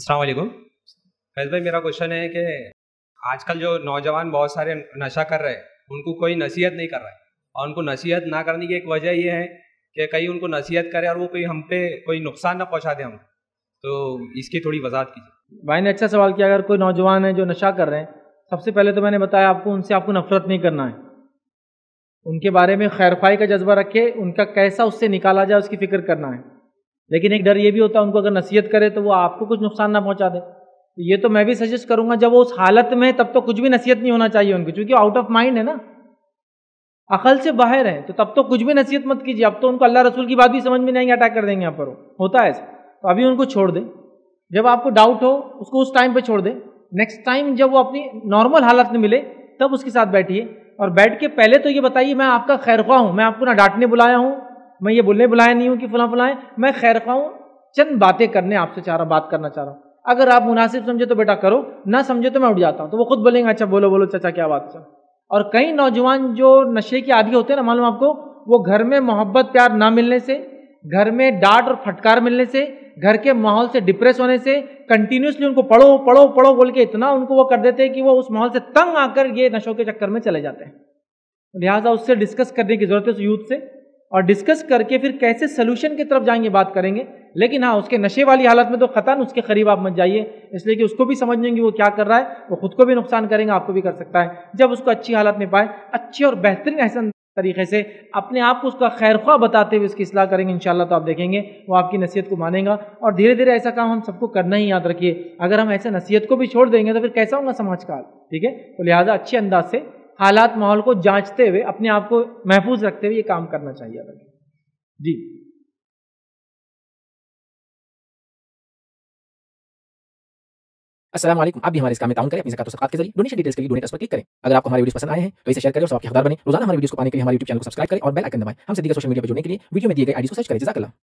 अस्सलाम वालेकुम। फैज़ भाई, मेरा क्वेश्चन है कि आजकल जो नौजवान बहुत सारे नशा कर रहे हैं, उनको कोई नसीहत नहीं कर रहा है, और उनको नसीहत ना करने की एक वजह ये है कि कहीं उनको नसीहत करे और वो कोई हम पे कोई नुकसान ना पहुंचा दे हम, तो इसकी थोड़ी वजाहत कीजिए। भाई ने अच्छा सवाल किया। अगर कोई नौजवान है जो नशा कर रहे हैं, सबसे पहले तो मैंने बताया आपको, उनसे आपको नफरत नहीं करना है, उनके बारे में खैरख्वाही का जज्बा रखे, उनका कैसा उससे निकाला जाए उसकी फ़िक्र करना है। लेकिन एक डर ये भी होता है उनको अगर नसीहत करे तो वो आपको कुछ नुकसान ना पहुंचा दे, तो ये तो मैं भी सजेस्ट करूंगा जब वो उस हालत में तब तो कुछ भी नसीहत नहीं होना चाहिए उनकी, क्योंकि आउट ऑफ माइंड है ना, अकल से बाहर है, तो तब तो कुछ भी नसीहत मत कीजिए। अब तो उनको अल्लाह रसूल की बात भी समझ में नहीं आएगी, अटैक कर देंगे यहाँ पर, होता है ऐसा। तो अभी उनको छोड़ दे, जब आपको डाउट हो उसको उस टाइम पर छोड़ दे। नेक्स्ट टाइम जब वो अपनी नॉर्मल हालत में मिले तब उसके साथ बैठिए, और बैठ के पहले तो ये बताइए मैं आपका खैरख्वाह हूँ, मैं आपको ना डांटने बुलाया हूँ, मैं ये बोलने बुलाया नहीं हूँ कि फलां फलां है, मैं खैरख्वाह हूँ, चंद बातें करने आपसे बात करना चाह रहा हूँ। अगर आप मुनासिब समझे तो बेटा करो, ना समझे तो मैं उठ जाता हूँ। तो वो खुद बोलेंगे अच्छा बोलो बोलो चाचा क्या बात है। और कई नौजवान जो नशे के आदी होते हैं ना, मालूम आपको, वो घर में मोहब्बत प्यार ना मिलने से, घर में डांट और फटकार मिलने से, घर के माहौल से डिप्रेस होने से, कंटिन्यूसली उनको पढ़ो पढ़ो पढ़ो बोल के इतना उनको वो कर देते हैं कि वो उस माहौल से तंग आकर ये नशों के चक्कर में चले जाते हैं। लिहाजा उससे डिस्कस करने की जरूरत है उस यूथ से, और डिस्कस करके फिर कैसे सोल्यूशन की तरफ जाएंगे बात करेंगे। लेकिन हाँ, उसके नशे वाली हालत में तो ख़तन उसके करीब आप मत जाइए, इसलिए कि उसको भी समझने की वो क्या कर रहा है, वो खुद को भी नुकसान करेंगे, आपको भी कर सकता है। जब उसको अच्छी हालत में पाए, अच्छे और बेहतरीन अहसन तरीके से अपने आप को उसका खैरख्वाह बताते हुए उसकी इस्लाह करेंगे इंशाल्लाह, तो आप देखेंगे वो आपकी नसीहत को मानेगा। और धीरे धीरे ऐसा काम हम सबको करना ही, याद रखिए, अगर हम ऐसे नसीहत को भी छोड़ देंगे तो फिर कैसा होगा समाज का, ठीक है। तो लिहाजा अच्छे अंदाज से हालात माहौल को जांचते हुए अपने आप को महफूज रखते हुए ये काम करना चाहिए। जी अस्सलाम वालेकुम। आप भी हमारे इस काम में ताउन करें अपनी ज़कात और सदक़ात के जरिए। डोनेशन डिटेल्स के लिए डोनेट पर क्लिक करें। अगर आपको हमारे वीडियोस पसंद आए हैं तो इसे शेयर करें और सबके हकदार बने। रोजाना हमारे वीडियोस को पाने के लिए हमारे यूट्यूब चैनल को सब्सक्राइब करें और बेल आइकन दबाएं। हमसे दीगर सोशल मीडिया पर जुड़ने के लिए वीडियो में दिए गए आईडी को सर्च करें। जज़ाकल्लाह।